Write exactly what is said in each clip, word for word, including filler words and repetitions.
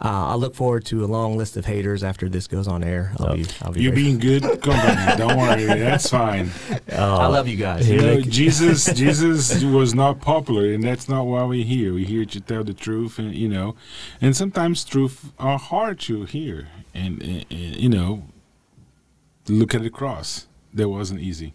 Uh, I look forward to a long list of haters after this goes on air. I'll oh. be, I'll be you being good company. Don't worry, that's fine. Uh, I love you guys. You know, Jesus, Jesus was not popular, and that's not why we're here. We're here to tell the truth, and you know, and sometimes truth are hard to hear. And, and, and you know, look at the cross. That wasn't easy.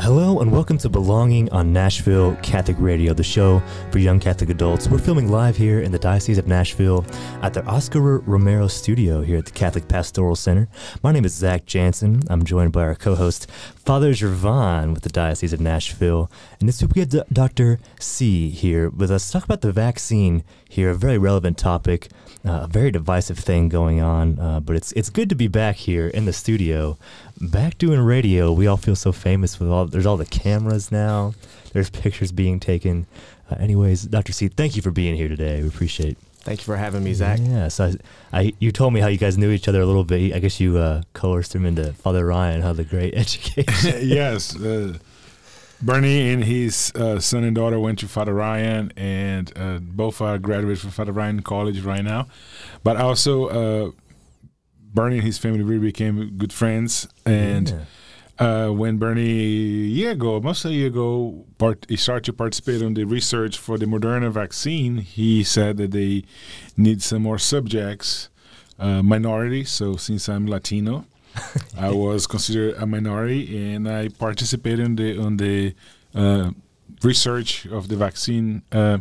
Hello and welcome to Belonging on Nashville Catholic Radio, the show for young Catholic adults. We're filming live here in the Diocese of Nashville at the Oscar Romero Studio here at the Catholic Pastoral Center. My name is Zach Jansen. I'm joined by our co-host, Father Gervan with the Diocese of Nashville. And this week we have Doctor Sy here with us to talk about the vaccine here, a very relevant topic, uh, a very divisive thing going on. Uh, but it's, it's good to be back here in the studio. Back doing radio, we all feel so famous with all, there's all the cameras now, there's pictures being taken. Uh, anyways, Doctor Sy, thank you for being here today. We appreciate it. Thank you for having me, Zach. Yeah, so I, I, you told me how you guys knew each other a little bit. I guess you uh, coerced him into Father Ryan, how the great education. Yes, uh, Bernie and his uh, son and daughter went to Father Ryan, and uh, both are graduates from Father Ryan College right now. But also, uh, Bernie and his family really became good friends, and yeah. uh, when Bernie a year ago, almost a year ago, part, he started to participate on the research for the Moderna vaccine, he said that they need some more subjects, uh, minorities. So since I'm Latino, I was considered a minority, and I participated in the on the uh, research of the vaccine uh,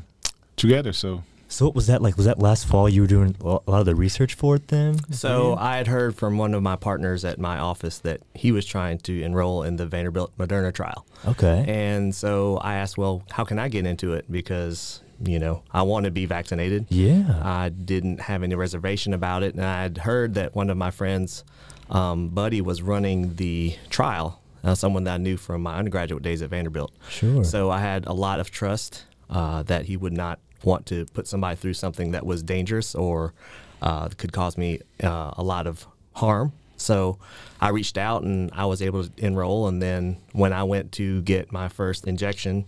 together. So. So what was that like? Was that last fall you were doing a lot of the research for it then? So I had heard from one of my partners at my office that he was trying to enroll in the Vanderbilt-Moderna trial. Okay. And so I asked, well, how can I get into it? Because, you know, I want to be vaccinated. Yeah. I didn't have any reservation about it. And I had heard that one of my friends, um, buddy, was running the trial, uh, someone that I knew from my undergraduate days at Vanderbilt. Sure. So I had a lot of trust uh, that he would not want to put somebody through something that was dangerous or uh, could cause me uh, a lot of harm. So I reached out and I was able to enroll. And then when I went to get my first injection,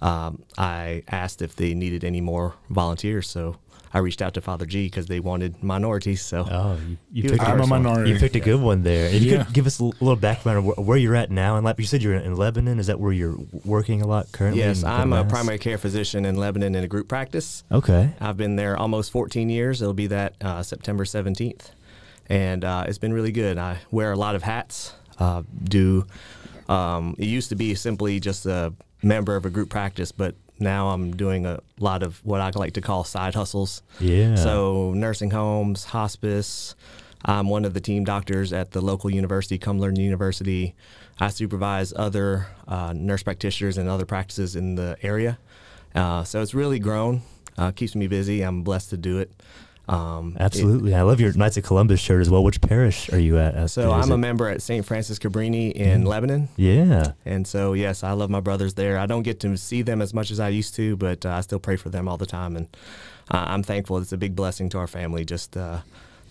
um, I asked if they needed any more volunteers. So I reached out to Father G because they wanted minorities. So oh, you, you picked I'm a minority. You picked a good one there. If yeah. you could give us a little background on where, where you're at now. And you said you're in Lebanon. Is that where you're working a lot currently? Yes, I'm a primary care physician in Lebanon in a group practice. Okay. I've been there almost fourteen years. It'll be that uh, September seventeenth. And uh, it's been really good. I wear a lot of hats. Uh, do um, It used to be simply just a member of a group practice, but now I'm doing a lot of what I like to call side hustles. Yeah. So nursing homes, hospice. I'm one of the team doctors at the local university, Cumberland University. I supervise other uh, nurse practitioners and other practices in the area. Uh, so it's really grown. Uh, keeps me busy. I'm blessed to do it. Um, Absolutely. It, I love your Knights of Columbus shirt as well. Which parish are you at? So I'm it? a member at Saint Francis Cabrini in mm. Lebanon. Yeah. And so, yes, I love my brothers there. I don't get to see them as much as I used to, but uh, I still pray for them all the time. And uh, I'm thankful. It's a big blessing to our family, just uh,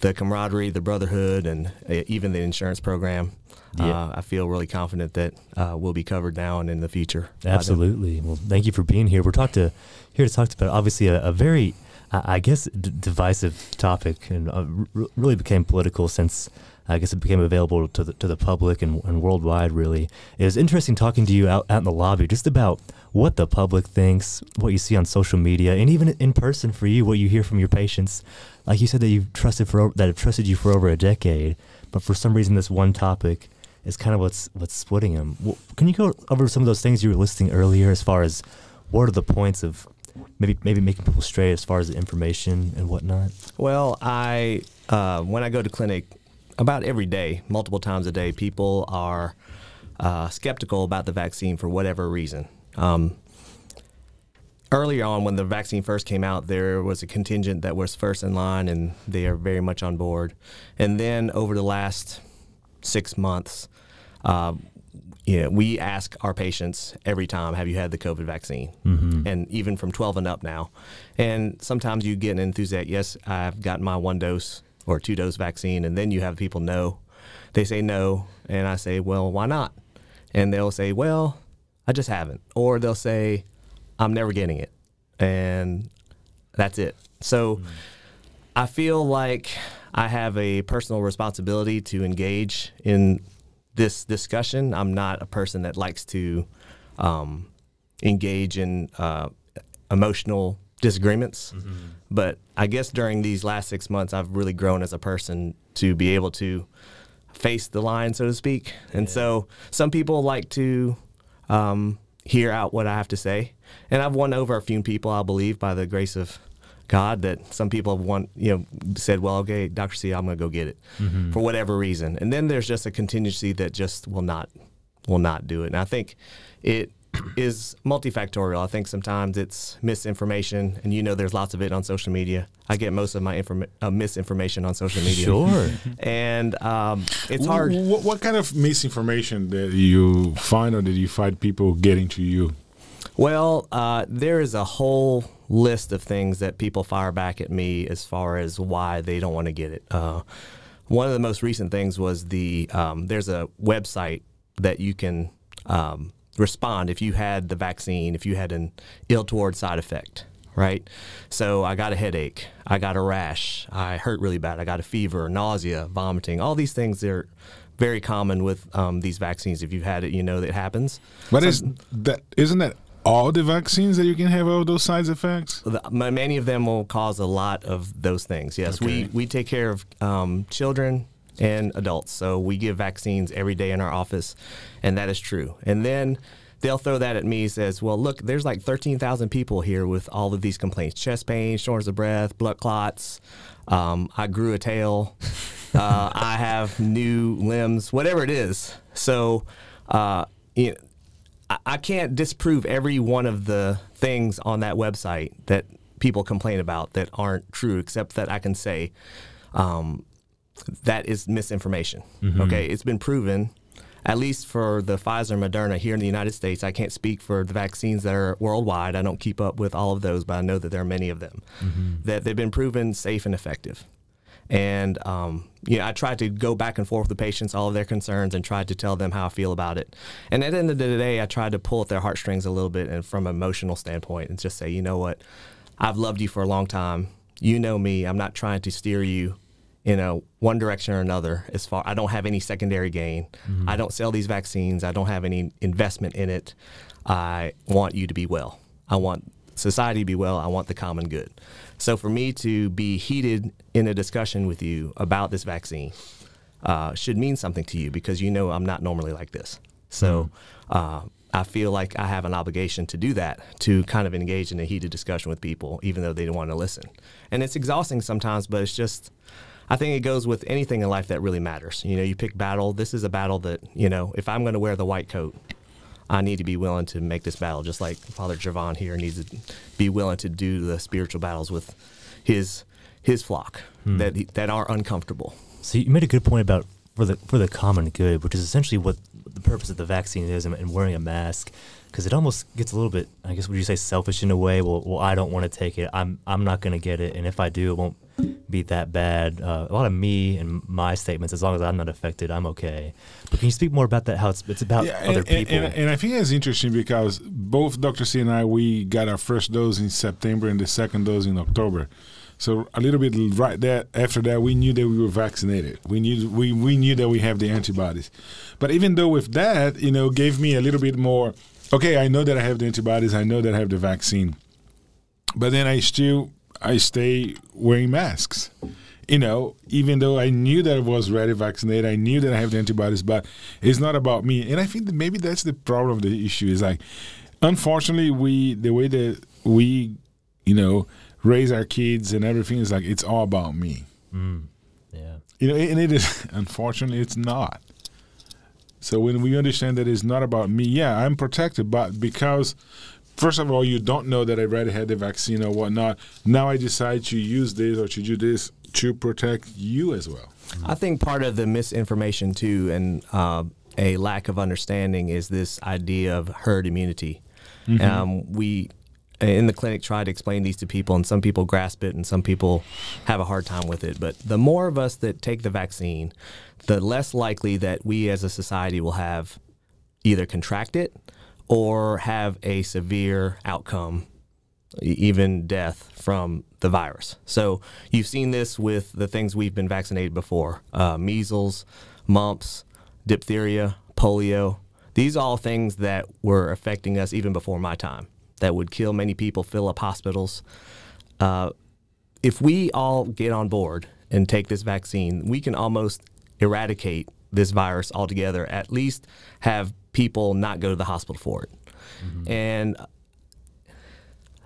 the camaraderie, the brotherhood, and uh, even the insurance program. Yeah. Uh, I feel really confident that uh, we'll be covered now and in the future. Absolutely. Well, thank you for being here. We're talk to, here to talk about, obviously, a, a very I guess d divisive topic, and uh, r really became political since I guess it became available to the, to the public and, and worldwide. Really, it was interesting talking to you out, out in the lobby, just about what the public thinks, what you see on social media, and even in person for you, what you hear from your patients. Like you said, that you've trusted for that have trusted you for over a decade, but for some reason, this one topic is kind of what's what's splitting them. Well, can you go over some of those things you were listing earlier, as far as what are the points of Maybe maybe making people stray as far as the information and whatnot? Well, I uh, when I go to clinic, about every day, multiple times a day, people are uh, skeptical about the vaccine for whatever reason. Um, earlier on, when the vaccine first came out, there was a contingent that was first in line, and they are very much on board. And then over the last six months, uh, yeah, we ask our patients every time, have you had the COVID vaccine? Mm-hmm. And even from twelve and up now. And sometimes you get an enthusiastic, yes, I've gotten my one dose or two dose vaccine. And then you have people, no, they say no, and I say, well, why not? And they'll say, well, I just haven't. Or they'll say, I'm never getting it. And that's it. So mm-hmm. I feel like I have a personal responsibility to engage in this discussion. I'm not a person that likes to um, engage in uh, emotional disagreements. Mm-hmm. But I guess during these last six months, I've really grown as a person to be able to face the line, so to speak. And yeah. so some people like to um, hear out what I have to say. And I've won over a few people, I believe, by the grace of God, that some people have won, you know, said, well, okay, Doctor Sy, I'm going to go get it mm-hmm. for whatever reason. And then there's just a contingency that just will not, will not do it. And I think it is multifactorial. I think sometimes it's misinformation, and you know there's lots of it on social media. I get most of my informa uh, misinformation on social media. Sure. And um, it's hard. What, what kind of misinformation did you find, or did you find people getting to you? Well, uh, there is a whole list of things that people fire back at me as far as why they don't want to get it. Uh, one of the most recent things was the um, there's a website that you can um, respond if you had the vaccine, if you had an ill toward side effect, right? So I got a headache, I got a rash, I hurt really bad, I got a fever, nausea, vomiting, all these things are very common with um, these vaccines. If you've had it, you know that happens. But so, is that, isn't that all the vaccines that you can have all those side effects? The, many of them will cause a lot of those things, yes. Okay. We, we take care of um, children and adults, so we give vaccines every day in our office, and that is true. And then they'll throw that at me, says, well, look, there's like thirteen thousand people here with all of these complaints. Chest pain, shortness of breath, blood clots, um, I grew a tail, uh, I have new limbs, whatever it is. So, uh, you know, I can't disprove every one of the things on that website that people complain about that aren't true, except that I can say um, that is misinformation. Mm-hmm. Okay, it's been proven, at least for the Pfizer and Moderna here in the United States. I can't speak for the vaccines that are worldwide. I don't keep up with all of those, but I know that there are many of them, mm-hmm. that they've been proven safe and effective. And, um, you know, I tried to go back and forth with patients, all of their concerns, and tried to tell them how I feel about it. And at the end of the day, I tried to pull at their heartstrings a little bit, and from an emotional standpoint, and just say, you know what, I've loved you for a long time. You know me. I'm not trying to steer you in a one direction or another. As far, I don't have any secondary gain. Mm-hmm. I don't sell these vaccines. I don't have any investment in it. I want you to be well. I want society to be well. I want the common good. So for me to be heated in a discussion with you about this vaccine uh, should mean something to you, because you know I'm not normally like this. So mm-hmm. uh, I feel like I have an obligation to do that, to kind of engage in a heated discussion with people, even though they don't want to listen. And it's exhausting sometimes, but it's just, I think it goes with anything in life that really matters. You know, you pick battle. This is a battle that, you know, if I'm going to wear the white coat, I need to be willing to make this battle, just like Father Gervan here needs to be willing to do the spiritual battles with his his flock hmm. that that are uncomfortable. So you made a good point about for the for the common good, which is essentially what the purpose of the vaccine is, and wearing a mask, because it almost gets a little bit, I guess, would you say, selfish in a way? Well, well, I don't want to take it. I'm I'm not going to get it, and if I do, it won't be that bad. Uh, a lot of me and my statements, as long as I'm not affected, I'm okay. But can you speak more about that, how it's, it's about yeah, and, other people? And, and, and I think that's interesting, because both Doctor Sy and I, we got our first dose in September and the second dose in October. So a little bit right there, after that, we knew that we were vaccinated. We knew, we, we knew that we have the antibodies. But even though with that, you know, gave me a little bit more, okay, I know that I have the antibodies, I know that I have the vaccine. But then I still... I stay wearing masks, you know, even though I knew that I was already vaccinated, I knew that I have the antibodies, but it's not about me. And I think that maybe that's the problem, the issue is like, unfortunately, we, the way that we, you know, raise our kids and everything is like, it's all about me. Mm, yeah. You know, and it is, unfortunately, it's not. So when we understand that it's not about me, yeah, I'm protected, but because... First of all, you don't know that I already had the vaccine or whatnot. Now I decide to use this or to do this to protect you as well. I think part of the misinformation, too, and uh, a lack of understanding is this idea of herd immunity. Mm-hmm. um, we in the clinic try to explain these to people, and some people grasp it and some people have a hard time with it. But the more of us that take the vaccine, the less likely that we as a society will have either contract it or have a severe outcome, even death from the virus. So you've seen this with the things we've been vaccinated before, uh, measles, mumps, diphtheria, polio. These are all things that were affecting us even before my time, that would kill many people, fill up hospitals. Uh, if we all get on board and take this vaccine, we can almost eradicate this virus altogether, at least have people not go to the hospital for it. Mm-hmm. And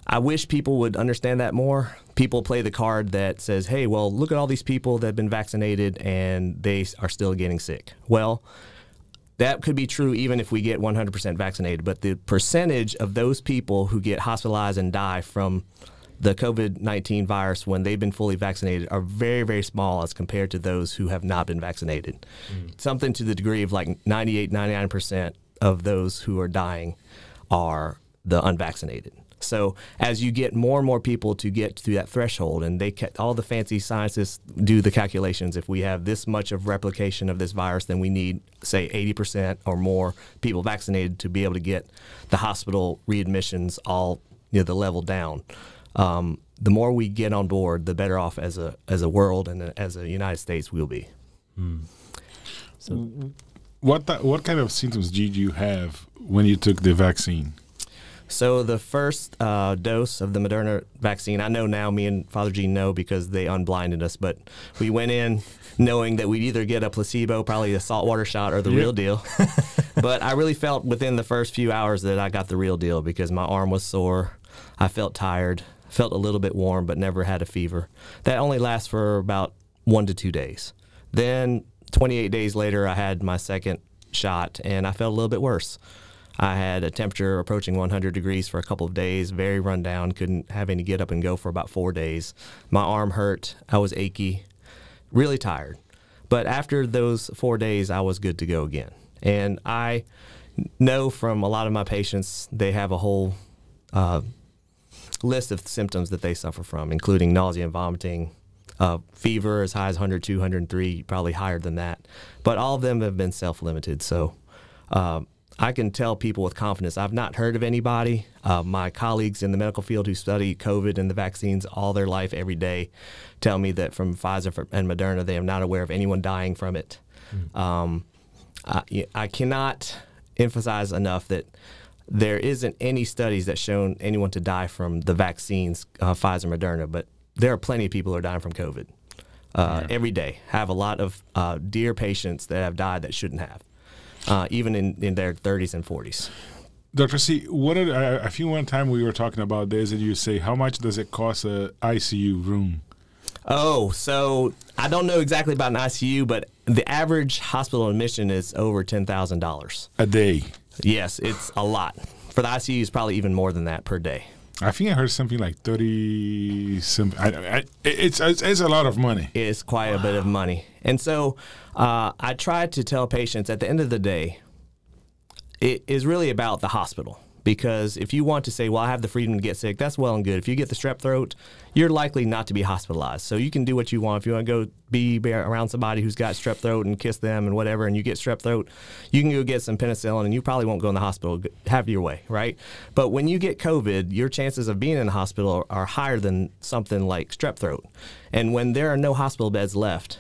I wish people would understand that more. People play the card that says, hey, well, look at all these people that have been vaccinated and they are still getting sick. Well, that could be true even if we get one hundred percent vaccinated, but the percentage of those people who get hospitalized and die from the COVID nineteen virus when they've been fully vaccinated are very, very small as compared to those who have not been vaccinated. Mm. Something to the degree of like ninety-eight, ninety-nine percent of those who are dying are the unvaccinated. So as you get more and more people to get through that threshold, and they kept all the fancy scientists do the calculations, if we have this much of replication of this virus, then we need, say, eighty percent or more people vaccinated to be able to get the hospital readmissions all, you know, the level down. Um, the more we get on board, the better off as a as a world and as a United States we'll be. Mm. So, what th what kind of symptoms did you have when you took the vaccine? So the first uh, dose of the Moderna vaccine, I know now, me and Father Gene know because they unblinded us, but we went in knowing that we'd either get a placebo, probably a saltwater shot, or the yep. real deal. But I really felt within the first few hours that I got the real deal because my arm was sore. I felt tired, felt a little bit warm, but never had a fever. That only lasts for about one to two days. Then twenty-eight days later, I had my second shot, and I felt a little bit worse. I had a temperature approaching one hundred degrees for a couple of days, very run down, couldn't have any get up and go for about four days. My arm hurt, I was achy, really tired. But after those four days, I was good to go again. And I know from a lot of my patients, they have a whole uh, list of symptoms that they suffer from, including nausea and vomiting, uh, fever as high as one hundred, two hundred three, probably higher than that. But all of them have been self-limited, so... Um, I can tell people with confidence, I've not heard of anybody. Uh, my colleagues in the medical field who study COVID and the vaccines all their life every day tell me that from Pfizer and Moderna, they are not aware of anyone dying from it. Mm. Um, I, I cannot emphasize enough that there isn't any studies that shown anyone to die from the vaccines, uh, Pfizer, Moderna, but there are plenty of people who are dying from COVID uh, yeah. every day. I have a lot of uh, dear patients that have died that shouldn't have. Uh, even in, in their thirties and forties. Doctor Sy, what are, uh, I think one time we were talking about this and you say, how much does it cost an I C U room? Oh, so I don't know exactly about an I C U, but the average hospital admission is over ten thousand dollars. A day? Yes, it's a lot. For the I C U, it's probably even more than that per day. I think I heard something like thirty. Some, I, I, it's, it's it's a lot of money. It's quite wow. a bit of money, and so uh, I try to tell patients at the end of the day, it is really about the hospital, because if you want to say, "Well, I have the freedom to get sick," that's well and good. If you get the strep throat, you're likely not to be hospitalized, so you can do what you want. If you want to go be around somebody who's got strep throat and kiss them and whatever, and you get strep throat, you can go get some penicillin and you probably won't go in the hospital. Have your way, right? But when you get COVID, your chances of being in the hospital are higher than something like strep throat. And when there are no hospital beds left,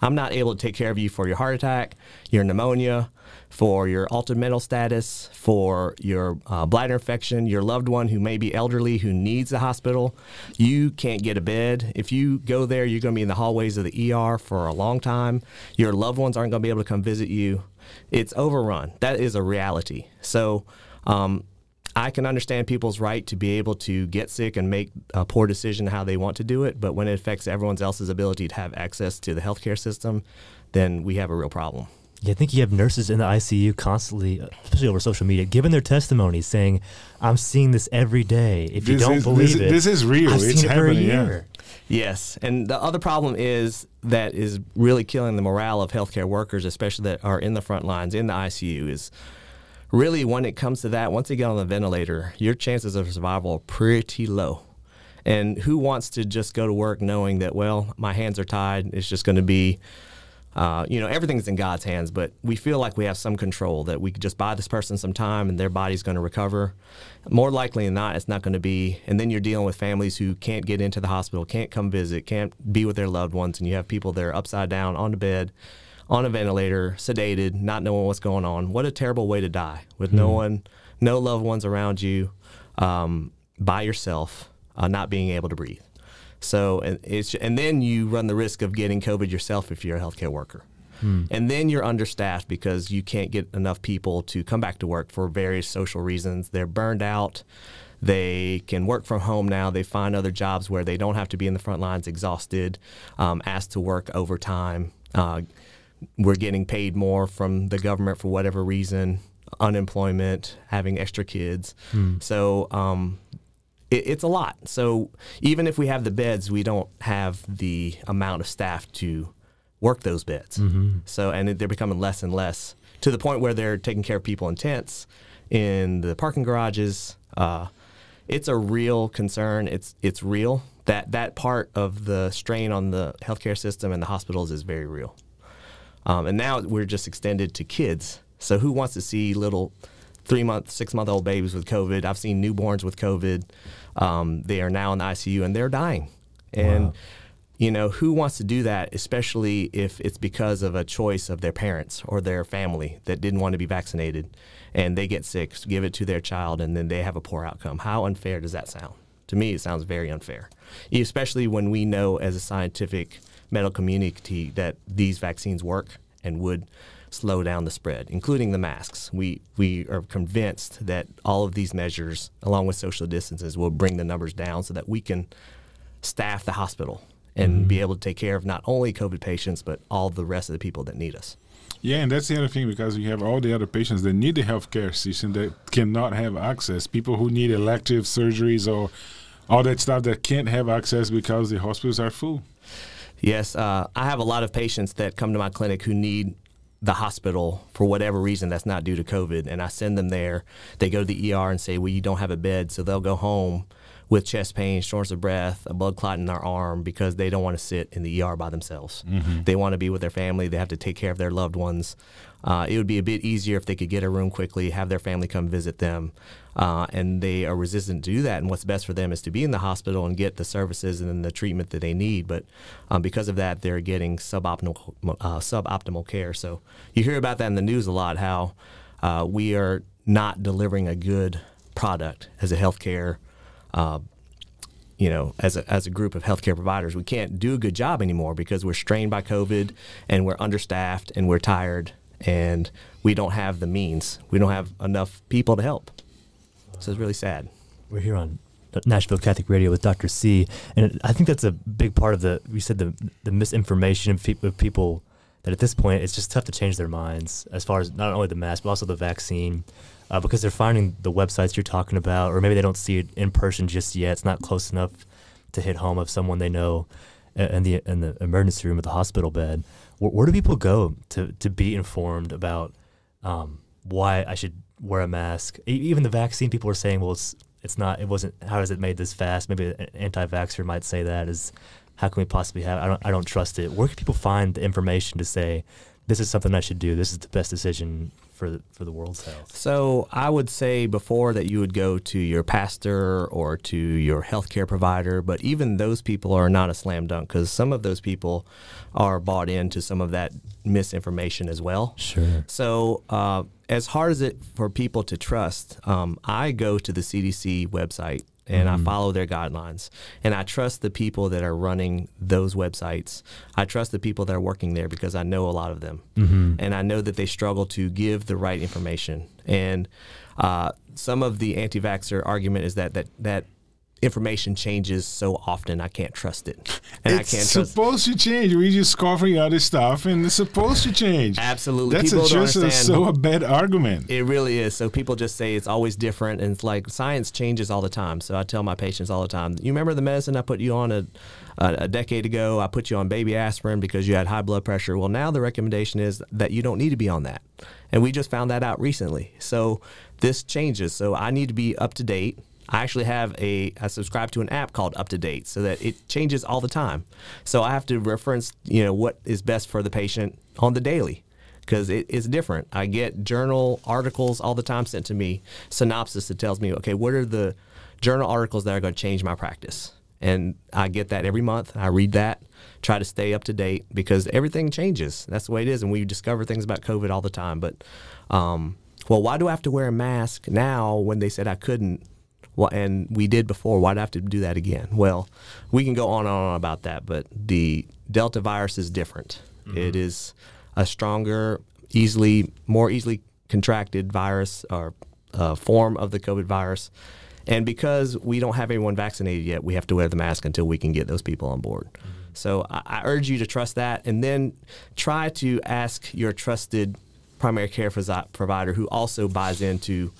I'm not able to take care of you for your heart attack, your pneumonia, for your altered mental status, for your uh, bladder infection, your loved one who may be elderly who needs the hospital. You can't get a bed. If you go there, you're going to be in the hallways of the E R for a long time. Your loved ones aren't going to be able to come visit you. It's overrun. That is a reality. So um, I can understand people's right to be able to get sick and make a poor decision how they want to do it, but when it affects everyone else's ability to have access to the healthcare system, then we have a real problem. Yeah, I think you have nurses in the I C U constantly, especially over social media, giving their testimonies saying, I'm seeing this every day. If this you don't is, believe this, it, this is real. I've it's seen it for a year. Yeah. Yes. And the other problem is that is really killing the morale of healthcare workers, especially that are in the front lines in the I C U, is really, when it comes to that, once you get on the ventilator, your chances of survival are pretty low. And who wants to just go to work knowing that, well, my hands are tied, it's just going to be, uh, you know, everything's in God's hands, but we feel like we have some control, that we could just buy this person some time and their body's going to recover. More likely than not, it's not going to be. And then you're dealing with families who can't get into the hospital, can't come visit, can't be with their loved ones, and you have people that are upside down on the bed, on a ventilator, sedated, not knowing what's going on. What a terrible way to die, with mm. no one, no loved ones around you, um, by yourself, uh, not being able to breathe. So, and, it's, and then you run the risk of getting COVID yourself if you're a healthcare worker. Mm. And then you're understaffed because you can't get enough people to come back to work for various social reasons. They're burned out. They can work from home now. They find other jobs where they don't have to be in the front lines exhausted, um, asked to work overtime. Uh, we're getting paid more from the government for whatever reason, unemployment, having extra kids. Mm. So um, it, it's a lot. So even if we have the beds, we don't have the amount of staff to work those beds. Mm-hmm. So, and they're becoming less and less, to the point where they're taking care of people in tents, in the parking garages. Uh, it's a real concern. It's, it's real. That, that part of the strain on the healthcare system and the hospitals is very real. Um, and now we're just extended to kids. So who wants to see little three-month, six-month-old babies with COVID? I've seen newborns with COVID. Um, they are now in the I C U, and they're dying. And, wow. you know, who wants to do that, especially if it's because of a choice of their parents or their family that didn't want to be vaccinated, and they get sick, give it to their child, and then they have a poor outcome? How unfair does that sound? To me, it sounds very unfair, especially when we know as a scientific medical community that these vaccines work and would slow down the spread, including the masks. We, we are convinced that all of these measures, along with social distances, will bring the numbers down so that we can staff the hospital and mm. be able to take care of not only COVID patients, but all the rest of the people that need us. Yeah, and that's the other thing, because you have all the other patients that need the healthcare system that cannot have access, people who need elective surgeries or all that stuff that can't have access because the hospitals are full. Yes, uh, I have a lot of patients that come to my clinic who need the hospital for whatever reason that's not due to COVID, and I send them there. They go to the E R and say, well, you don't have a bed, so they'll go home with chest pain, shortness of breath, a blood clot in their arm, because they don't want to sit in the E R by themselves. Mm-hmm. They want to be with their family. They have to take care of their loved ones. Uh, it would be a bit easier if they could get a room quickly, have their family come visit them, uh, and they are resistant to do that. And what's best for them is to be in the hospital and get the services and the treatment that they need. But um, because of that, they're getting suboptimal, uh, suboptimal care. So you hear about that in the news a lot, how uh, we are not delivering a good product as a healthcare, uh, you know, as a, as a group of healthcare providers. We can't do a good job anymore because we're strained by COVID, and we're understaffed, and we're tired, and we don't have the means. We don't have enough people to help. So it's really sad. We're here on Nashville Catholic Radio with Doctor Sy, and I think that's a big part of the, we said, the, the misinformation of, pe of people, that at this point it's just tough to change their minds as far as not only the mask, but also the vaccine, uh, because they're finding the websites you're talking about, or maybe they don't see it in person just yet. It's not close enough to hit home of someone they know in the, in the emergency room or the hospital bed. Where do people go to, to be informed about um, why I should wear a mask? Even the vaccine, people are saying, well, it's, it's not, it wasn't, how is it made this fast? Maybe an anti-vaxxer might say that is, how can we possibly have, I don't, I don't trust it. Where can people find the information to say, this is something I should do, this is the best decision for the, for the world's health? So I would say before that you would go to your pastor or to your healthcare provider, but even those people are not a slam dunk, because some of those people are bought into some of that misinformation as well. Sure. So uh, as hard as it for people to trust, um, I go to the C D C website and mm-hmm. I follow their guidelines, and I trust the people that are running those websites. I trust the people that are working there because I know a lot of them, mm-hmm. and I know that they struggle to give the right information. And uh, some of the anti-vaxxer argument is that that that information changes so often, I can't trust it. And it's I can't trust supposed it. to change. We just covering other stuff, and it's supposed to change. Absolutely. That's a, just a, so a bad argument. It really is. So people just say it's always different, and it's like science changes all the time. So I tell my patients all the time, you remember the medicine I put you on a, a, a decade ago? I put you on baby aspirin because you had high blood pressure. Well, now the recommendation is that you don't need to be on that. And we just found that out recently. So this changes. So I need to be up to date. I actually have a, I subscribe to an app called UpToDate so that it changes all the time. So I have to reference, you know, what is best for the patient on the daily because it is different. I get journal articles all the time sent to me, synopsis that tells me, okay, what are the journal articles that are going to change my practice? And I get that every month. I read that, try to stay up to date because everything changes. That's the way it is. And we discover things about COVID all the time. But, um, well, why do I have to wear a mask now when they said I couldn't? Well, and we did before. Why'd I have to do that again? Well, we can go on and on about that, but the Delta virus is different. Mm-hmm. It is a stronger, easily, more easily contracted virus or uh, form of the COVID virus. And because we don't have everyone vaccinated yet, we have to wear the mask until we can get those people on board. Mm-hmm. So I, I urge you to trust that, and then try to ask your trusted primary care provider who also buys into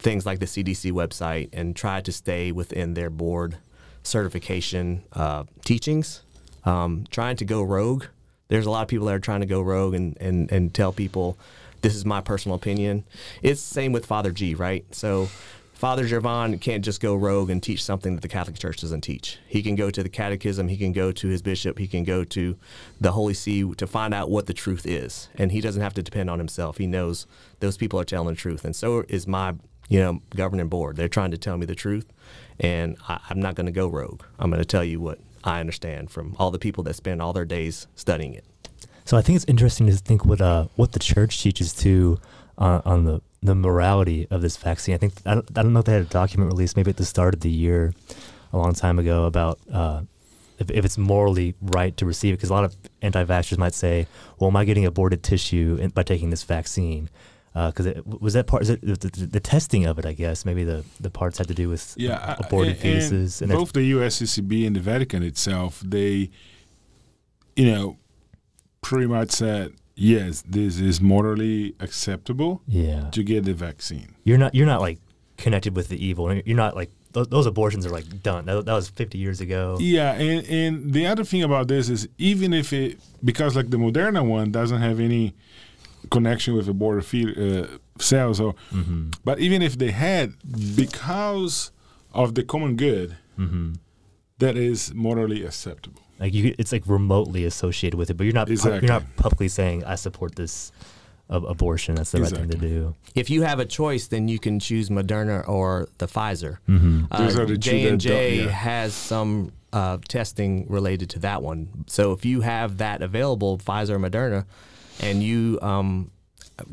things like the C D C website and try to stay within their board certification uh, teachings. Um, trying to go rogue. There's a lot of people that are trying to go rogue and, and, and tell people, this is my personal opinion. It's the same with Father G, right? So Father Gervan can't just go rogue and teach something that the Catholic Church doesn't teach. He can go to the catechism. He can go to his bishop. He can go to the Holy See to find out what the truth is. And he doesn't have to depend on himself. He knows those people are telling the truth. And so is my you know, governing board. They're trying to tell me the truth, and I, I'm not going to go rogue. I'm going to tell you what I understand from all the people that spend all their days studying it. So I think it's interesting to think what uh, what the church teaches too uh, on the, the morality of this vaccine. I think I don't, I don't know if they had a document released maybe at the start of the year a long time ago about uh, if, if it's morally right to receive it, because a lot of anti-vaxxers might say, well, am I getting aborted tissue by taking this vaccine? Because uh, was that part, is it the, the, the testing of it, I guess, maybe the, the parts had to do with yeah, aborted fetuses. And, and, and both the U S C C B and the Vatican itself, they, you know, pretty much said, yes, this is morally acceptable yeah. to get the vaccine. You're not, you're not like connected with the evil. You're not like, th those abortions are like done. That, that was fifty years ago. Yeah, and, and the other thing about this is even if it, because like the Moderna one doesn't have any connection with aborted uh, cells, or mm-hmm. but even if they had, because of the common good, mm-hmm. that is morally acceptable. Like you, it's like remotely associated with it, but you're not exactly. you're not publicly saying I support this ab abortion. That's the exactly. right thing to do. If you have a choice, then you can choose Moderna or the Pfizer. Mm-hmm. uh, Those are the J and J yeah. has some. Uh, testing related to that one. So if you have that available, Pfizer or Moderna, and you um,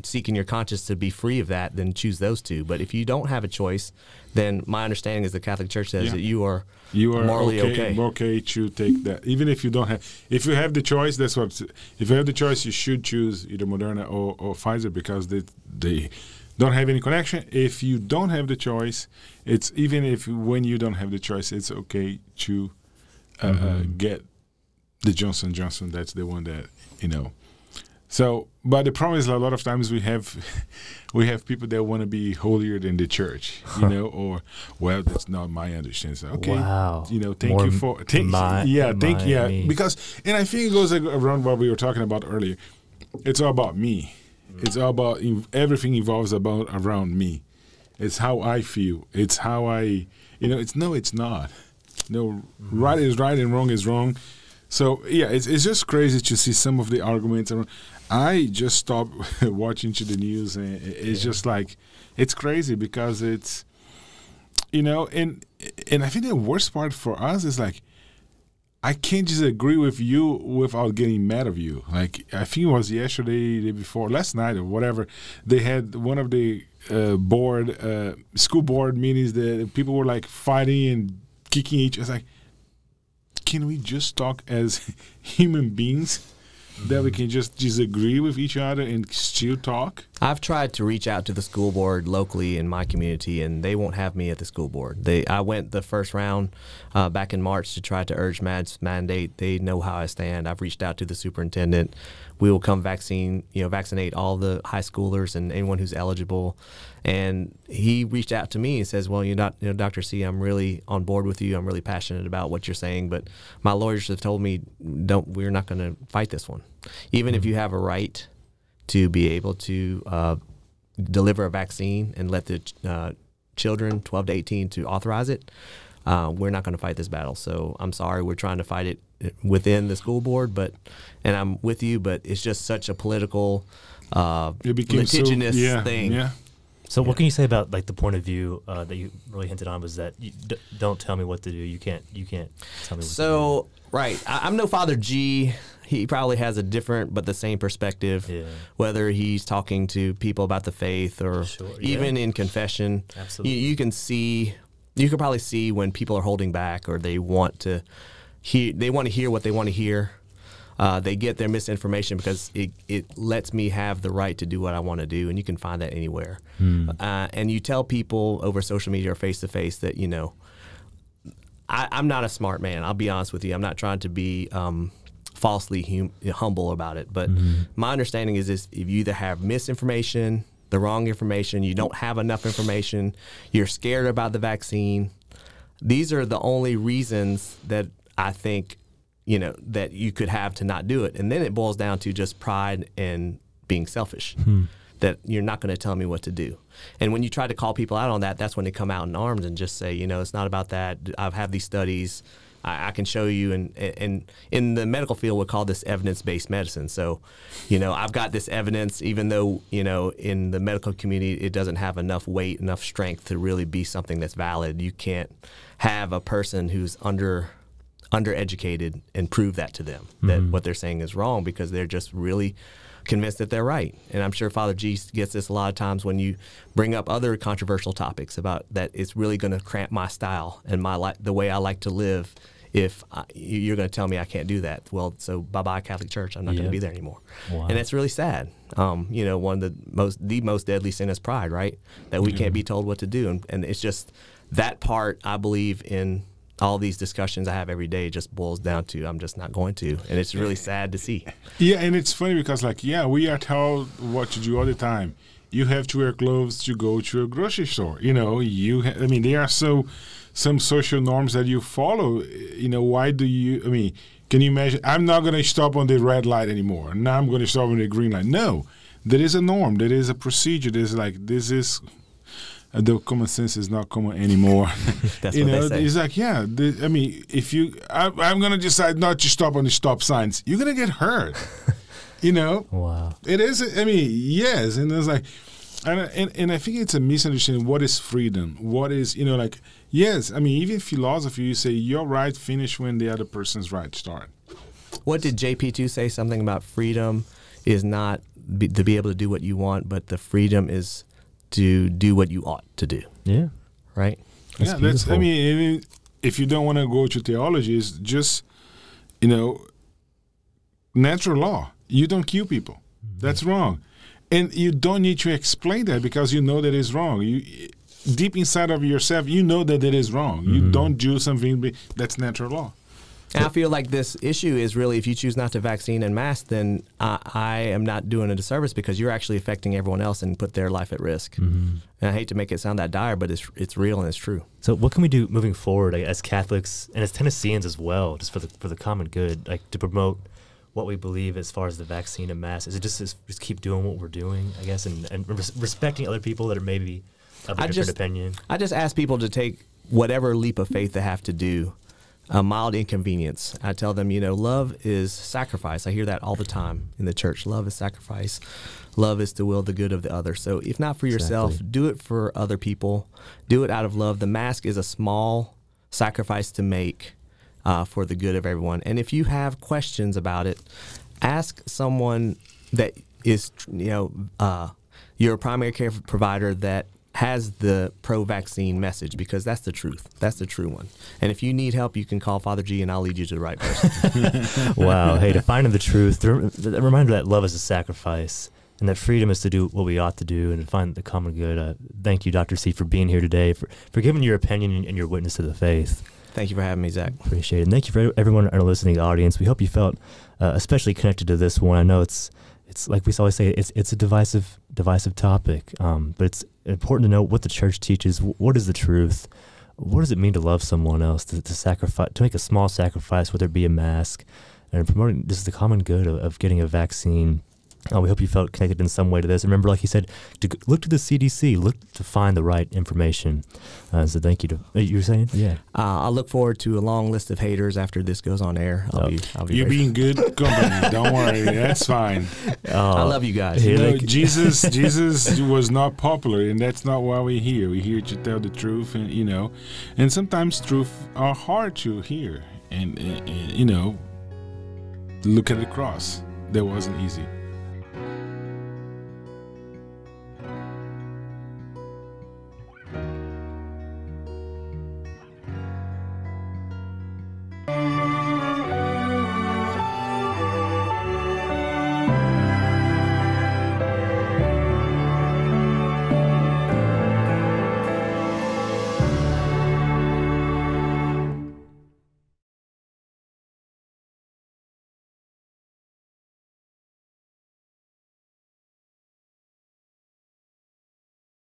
seek in your conscience to be free of that, then choose those two. But if you don't have a choice, then my understanding is the Catholic Church says yeah. that you are, you are morally okay, okay. okay to take that. Even if you don't have, if you have the choice, that's what, if you have the choice, you should choose either Moderna or, or Pfizer because they, they don't have any connection. If you don't have the choice, it's even if when you don't have the choice, it's okay to Uh, mm-hmm. get the Johnson and Johnson. That's the one that, you know. So, but the problem is a lot of times we have we have people that want to be holier than the church, you know, or, well, that's not my understanding. Okay, wow. you know, thank More you for, thank, my, yeah, thank you. Yeah, because, and I think it goes around what we were talking about earlier. It's all about me. It's all about, everything evolves about around me. It's how I feel. It's how I, you know, it's no, it's not. No, right is right and wrong is wrong. So, yeah, it's, it's just crazy to see some of the arguments. I just stopped watching to the news, and it's yeah. just like, it's crazy because it's, you know, and, and I think the worst part for us is like, I can't just agree with you without getting mad at you. Like, I think it was yesterday, the day before, last night or whatever, they had one of the uh, board, uh, school board meetings that people were like fighting and kicking each other. It's like, can we just talk as human beings mm-hmm. that we can just disagree with each other and still talk? I've tried to reach out to the school board locally in my community, and they won't have me at the school board. They, I went the first round uh, back in March to try to urge MAD's mandate. They know how I stand. I've reached out to the superintendent. We will come vaccine, you know, vaccinate all the high schoolers and anyone who's eligible. And he reached out to me and says, well, you're not, you know, Doctor Sy, I'm really on board with you. I'm really passionate about what you're saying, but my lawyers have told me, don't, we're not going to fight this one. Even if you have a right to be able to uh, deliver a vaccine and let the uh, children twelve to eighteen to authorize it, Uh, we're not going to fight this battle. So I'm sorry, we're trying to fight it within the school board, but, and I'm with you, but it's just such a political, uh, litigious so, yeah, thing. Yeah. So yeah. What can you say about like the point of view uh, that you really hinted on was that you d don't tell me what to do. You can't, you can't tell me what so, to do. So, right. I, I'm no Father G. He probably has a different but the same perspective, yeah. whether he's talking to people about the faith or sure, yeah. even in confession. Absolutely. You, you can see... You can probably see when people are holding back, or they want to hear. They want to hear what they want to hear. Uh, they get their misinformation because it it lets me have the right to do what I want to do, and you can find that anywhere. Hmm. Uh, and you tell people over social media or face to face that you know, I, I'm not a smart man. I'll be honest with you. I'm not trying to be um, falsely hum humble about it, but mm-hmm. my understanding is this: if you either have misinformation, the wrong information, you don't have enough information, you're scared about the vaccine. These are the only reasons that I think, you know, that you could have to not do it. And then it boils down to just pride and being selfish, hmm. that you're not going to tell me what to do. And when you try to call people out on that, that's when they come out in arms and just say, you know, it's not about that. I've had these studies. I can show you, and, and in the medical field, we call this evidence-based medicine. So, you know, I've got this evidence, even though, you know, in the medical community, it doesn't have enough weight, enough strength to really be something that's valid. You can't have a person who's under undereducated and prove that to them, that mm-hmm. what they're saying is wrong, because they're just really convinced that they're right. And I'm sure Father G gets this a lot of times when you bring up other controversial topics about that it's really going to cramp my style and my li the way I like to live if I, you're going to tell me I can't do that. Well, so bye-bye Catholic Church. I'm not yep. going to be there anymore. Wow. And it's really sad. Um, you know, one of the most, the most deadly sin is pride, right? That we mm. can't be told what to do. And, and it's just that part, I believe, in all these discussions I have every day just boils down to I'm just not going to. And it's really sad to see. Yeah, and it's funny because, like, yeah, we are told what to do all the time. You have to wear clothes to go to a grocery store. You know, you. Ha I mean, there are so some social norms that you follow. You know, why do you, I mean, can you imagine? I'm not going to stop on the red light anymore. Now I'm going to stop on the green light. No, there is a norm. There is a procedure. There's like, this is... Though common sense is not common anymore. That's you what know, they say. It's like, yeah, the, I mean, if you, I, I'm going to decide not to stop on the stop signs, you're going to get hurt. You know? Wow. It is, I mean, yes. And it's like, and, and, and I think it's a misunderstanding. What is freedom? What is, you know, like, yes, I mean, even philosophy, you say your right finish when the other person's right start. What did J P two say? Something about freedom is not be, to be able to do what you want, but the freedom is to do what you ought to do. Yeah. Right? That's yeah, that's, I mean, if you don't want to go to theology, it's just, you know, natural law. You don't kill people. Mm-hmm. That's wrong. And you don't need to explain that because you know that it's wrong. You, deep inside of yourself, you know that it is wrong. Mm-hmm. You don't do something that's natural law. And I feel like this issue is really, if you choose not to vaccine and mask, then I, I am not doing a disservice because you're actually affecting everyone else and put their life at risk. Mm-hmm. And I hate to make it sound that dire, but it's it's real and it's true. So what can we do moving forward, like, as Catholics and as Tennesseans as well, just for the for the common good, like to promote what we believe as far as the vaccine and mask? Is it just just keep doing what we're doing, I guess, and, and res respecting other people that are maybe of a I different just, opinion? I just ask people to take whatever leap of faith they have to do. A mild inconvenience. I tell them, you know, love is sacrifice. I hear that all the time in the church. Love is sacrifice. Love is to will the good of the other. So if not for yourself, exactly. do it for other people. Do it out of love. The mask is a small sacrifice to make uh, for the good of everyone. And if you have questions about it, ask someone that is, you know, uh, your primary care provider that has the pro-vaccine message, because that's the truth. That's the true one. And if you need help, you can call Father G and I'll lead you to the right person. Wow. Hey, to find the truth, a reminder that love is a sacrifice and that freedom is to do what we ought to do and find the common good. Uh, thank you, Doctor Sy, for being here today, for, for giving your opinion and your witness to the faith. Thank you for having me, Zach. Appreciate it. And thank you for everyone in our listening audience. We hope you felt uh, especially connected to this one. I know it's, it's like we always say, it's, it's a divisive, divisive topic, um, but it's important to know what the church teaches. What is the truth? What does it mean to love someone else, to, to sacrifice, to make a small sacrifice, whether it be a mask, and promoting this is the common good of, of getting a vaccine. Uh, we hope you felt connected in some way to this. Remember, like he said, to look to the C D C, look to find the right information. Uh, so thank you. To, uh, you were saying? Yeah. Uh, I'll look forward to a long list of haters after this goes on air. I'll oh. be, I'll be You're being good company. Don't worry. That's fine. Uh, I love you guys. You know, Jesus Jesus was not popular, and that's not why we're here. We're here to tell the truth, and you know, and sometimes truth are hard to hear. And, and, and you know, look at the cross. That wasn't easy.